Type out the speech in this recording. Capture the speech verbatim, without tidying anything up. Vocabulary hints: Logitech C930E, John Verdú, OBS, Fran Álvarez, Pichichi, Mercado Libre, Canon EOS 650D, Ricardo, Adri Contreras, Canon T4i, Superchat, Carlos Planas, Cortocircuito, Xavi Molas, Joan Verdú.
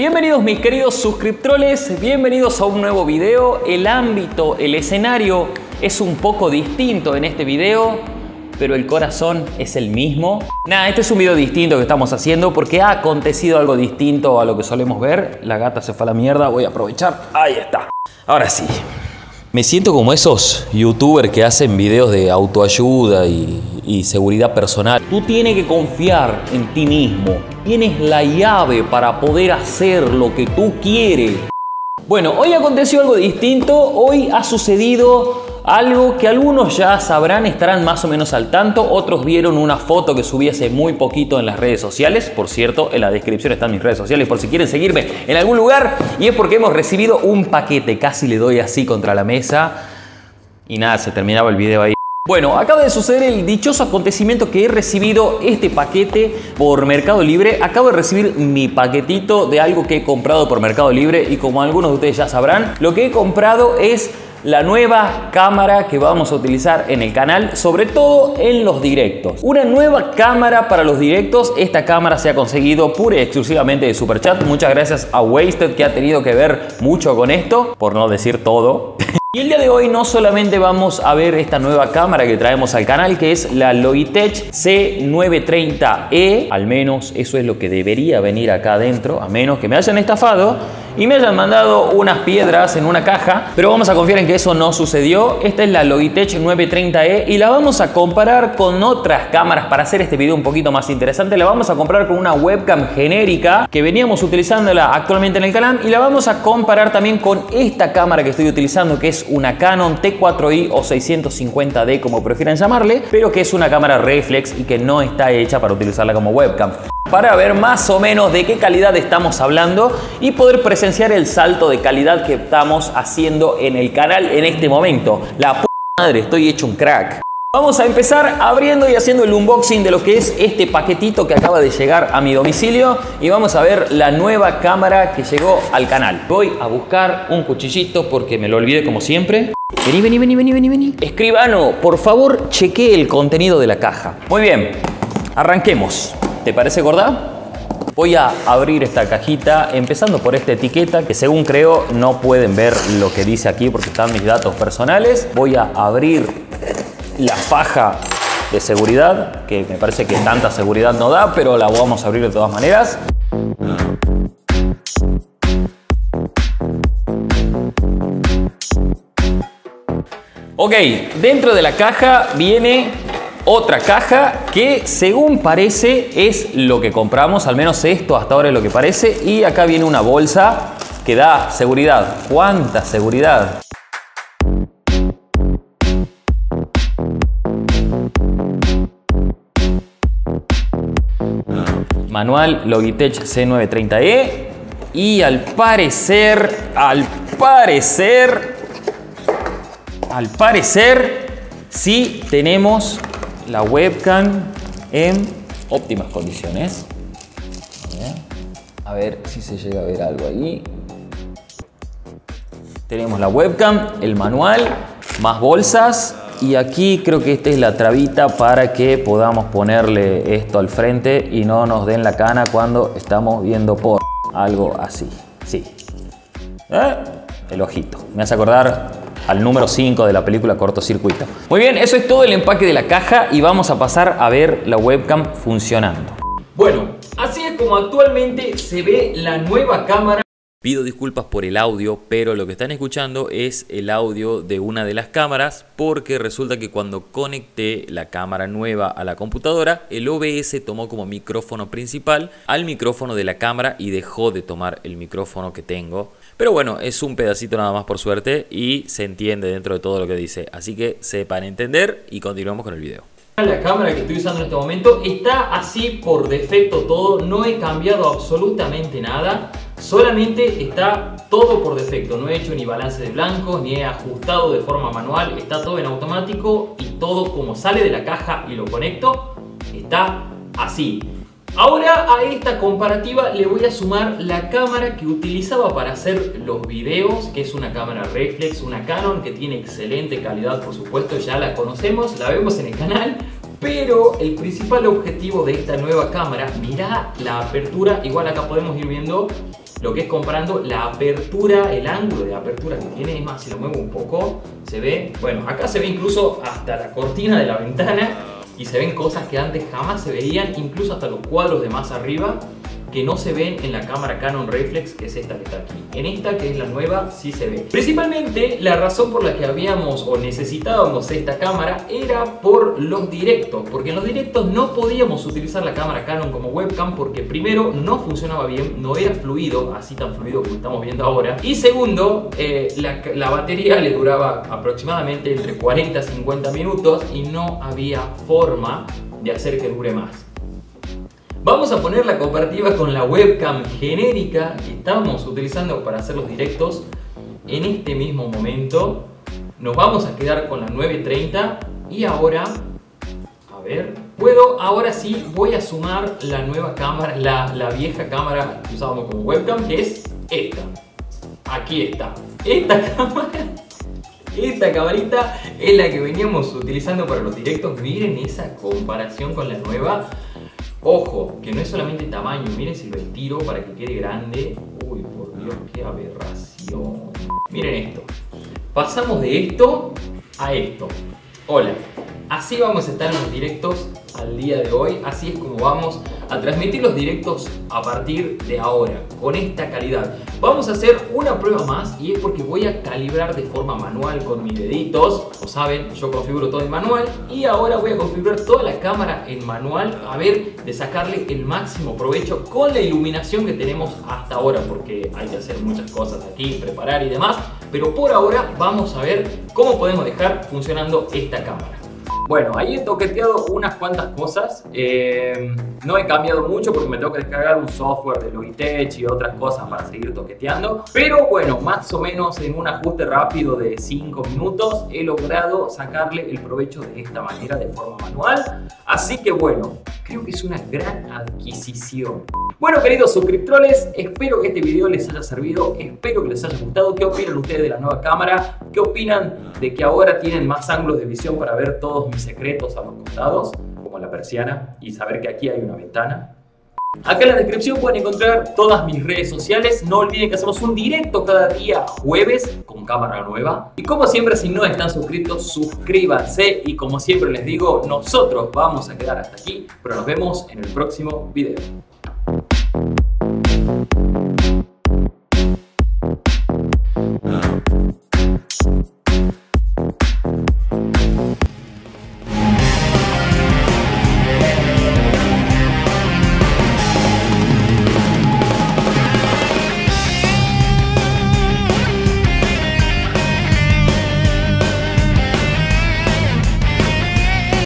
Bienvenidos mis queridos suscriptores, bienvenidos a un nuevo video. El ámbito, el escenario es un poco distinto en este video, pero el corazón es el mismo. Nada, este es un video distinto que estamos haciendo porque ha acontecido algo distinto a lo que solemos ver. La gata se fue a la mierda, voy a aprovechar. Ahí está. Ahora sí. Me siento como esos youtubers que hacen videos de autoayuda y, y seguridad personal. Tú tienes que confiar en ti mismo. Tienes la llave para poder hacer lo que tú quieres. Bueno, hoy aconteció algo distinto. Hoy ha sucedido algo que algunos ya sabrán, estarán más o menos al tanto. Otros vieron una foto que subí hace muy poquito en las redes sociales. Por cierto, en la descripción están mis redes sociales por si quieren seguirme en algún lugar. Y es porque hemos recibido un paquete. Casi le doy así contra la mesa. Y nada, se terminaba el video ahí. Bueno, acaba de suceder el dichoso acontecimiento que he recibido este paquete por Mercado Libre. Acabo de recibir mi paquetito de algo que he comprado por Mercado Libre. Y como algunos de ustedes ya sabrán, lo que he comprado es la nueva cámara que vamos a utilizar en el canal, sobre todo en los directos. Una nueva cámara para los directos. Esta cámara se ha conseguido pura y exclusivamente de Superchat. Muchas gracias a Wasted, que ha tenido que ver mucho con esto, por no decir todo. Y el día de hoy no solamente vamos a ver esta nueva cámara que traemos al canal, que es la Logitech C nueve treinta E. Al menos eso es lo que debería venir acá adentro, a menos que me hayan estafado y me hayan mandado unas piedras en una caja. Pero vamos a confiar en que eso no sucedió. Esta es la Logitech nueve treinta E y la vamos a comparar con otras cámaras. Para hacer este video un poquito más interesante, la vamos a comparar con una webcam genérica que veníamos utilizándola actualmente en el canal. Y la vamos a comparar también con esta cámara que estoy utilizando, que es una Canon T cuatro i o seiscientos cincuenta D, como prefieran llamarle, pero que es una cámara reflex y que no está hecha para utilizarla como webcam. Para ver más o menos de qué calidad estamos hablando y poder presenciar el salto de calidad que estamos haciendo en el canal en este momento. La p*** madre, estoy hecho un crack. Vamos a empezar abriendo y haciendo el unboxing de lo que es este paquetito que acaba de llegar a mi domicilio. Y vamos a ver la nueva cámara que llegó al canal. Voy a buscar un cuchillito porque me lo olvidé como siempre. Vení, vení, vení, vení, vení, vení. Escribano, por favor, chequee el contenido de la caja. Muy bien, arranquemos. ¿Te parece, gorda? Voy a abrir esta cajita, empezando por esta etiqueta, que según creo no pueden ver lo que dice aquí porque están mis datos personales. Voy a abrir la faja de seguridad, que me parece que tanta seguridad no da, pero la vamos a abrir de todas maneras. Ok, dentro de la caja viene otra caja que según parece es lo que compramos, al menos esto hasta ahora es lo que parece. Y acá viene una bolsa que da seguridad. ¿Cuánta seguridad? Manual Logitech C nueve treinta E. Y al parecer, al parecer, al parecer, sí tenemos la webcam en óptimas condiciones. A ver si se llega a ver algo ahí. Tenemos la webcam, el manual, más bolsas. Y aquí creo que esta es la trabita para que podamos ponerle esto al frente y no nos den la cana cuando estamos viendo por algo así. Sí. ¿Eh? El ojito. Me hace acordar al número cinco de la película Cortocircuito. Muy bien, eso es todo el empaque de la caja y vamos a pasar a ver la webcam funcionando. Bueno, así es como actualmente se ve la nueva cámara. Pido disculpas por el audio, pero lo que están escuchando es el audio de una de las cámaras, porque resulta que cuando conecté la cámara nueva a la computadora, el O B S tomó como micrófono principal al micrófono de la cámara y dejó de tomar el micrófono que tengo. Pero bueno, es un pedacito nada más por suerte y se entiende dentro de todo lo que dice. Así que sepan entender y continuamos con el video. La cámara que estoy usando en este momento está así por defecto todo, no he cambiado absolutamente nada. Solamente está todo por defecto, no he hecho ni balance de blancos, ni he ajustado de forma manual, está todo en automático y todo como sale de la caja y lo conecto, está así. Ahora a esta comparativa le voy a sumar la cámara que utilizaba para hacer los videos, que es una cámara reflex, una Canon que tiene excelente calidad, por supuesto, ya la conocemos, la vemos en el canal. Pero el principal objetivo de esta nueva cámara, mirá la apertura, igual acá podemos ir viendo lo que es comparando la apertura, el ángulo de apertura que tiene. Es más, si lo muevo un poco, se ve, bueno, acá se ve incluso hasta la cortina de la ventana y se ven cosas que antes jamás se veían, incluso hasta los cuadros de más arriba que no se ven en la cámara Canon Reflex, que es esta que está aquí. En esta, que es la nueva, sí se ve. Principalmente la razón por la que habíamos o necesitábamos esta cámara era por los directos, porque en los directos no podíamos utilizar la cámara Canon como webcam, porque primero no funcionaba bien, no era fluido, así tan fluido como estamos viendo ahora, y segundo, eh, la, la batería le duraba aproximadamente entre cuarenta a cincuenta minutos y no había forma de hacer que dure más. Vamos a poner la comparativa con la webcam genérica que estábamos utilizando para hacer los directos en este mismo momento. Nos vamos a quedar con la nueve treinta y ahora, a ver, puedo, ahora sí voy a sumar la nueva cámara, la, la vieja cámara que usábamos como webcam, que es esta. Aquí está, esta cámara. Esta camarita es la que veníamos utilizando para los directos. Miren esa comparación con la nueva. Ojo, que no es solamente tamaño, miren si lo estiro para que quede grande. Uy, por Dios, qué aberración. Miren esto. Pasamos de esto a esto. Hola, así vamos a estar en los directos al día de hoy. Así es como vamos a transmitir los directos a partir de ahora, con esta calidad. Vamos a hacer una prueba más y es porque voy a calibrar de forma manual con mis deditos. Como saben, yo configuro todo en manual y ahora voy a configurar toda la cámara en manual, a ver de sacarle el máximo provecho con la iluminación que tenemos hasta ahora, porque hay que hacer muchas cosas aquí, preparar y demás, pero por ahora vamos a ver cómo podemos dejar funcionando esta cámara. Bueno, ahí he toqueteado unas cuantas cosas, eh, no he cambiado mucho porque me tengo que descargar un software de Logitech y otras cosas para seguir toqueteando, pero bueno, más o menos en un ajuste rápido de cinco minutos he logrado sacarle el provecho de esta manera de forma manual, así que bueno, creo que es una gran adquisición. Bueno, queridos suscriptores, espero que este video les haya servido, espero que les haya gustado. ¿Qué opinan ustedes de la nueva cámara? ¿Qué opinan de que ahora tienen más ángulos de visión para ver todos mis secretos a los costados, como la persiana, y saber que aquí hay una ventana? Acá en la descripción pueden encontrar todas mis redes sociales. No olviden que hacemos un directo cada día jueves con cámara nueva. Y como siempre, si no están suscritos, suscríbanse. Y como siempre les digo, nosotros vamos a quedar hasta aquí, pero nos vemos en el próximo video.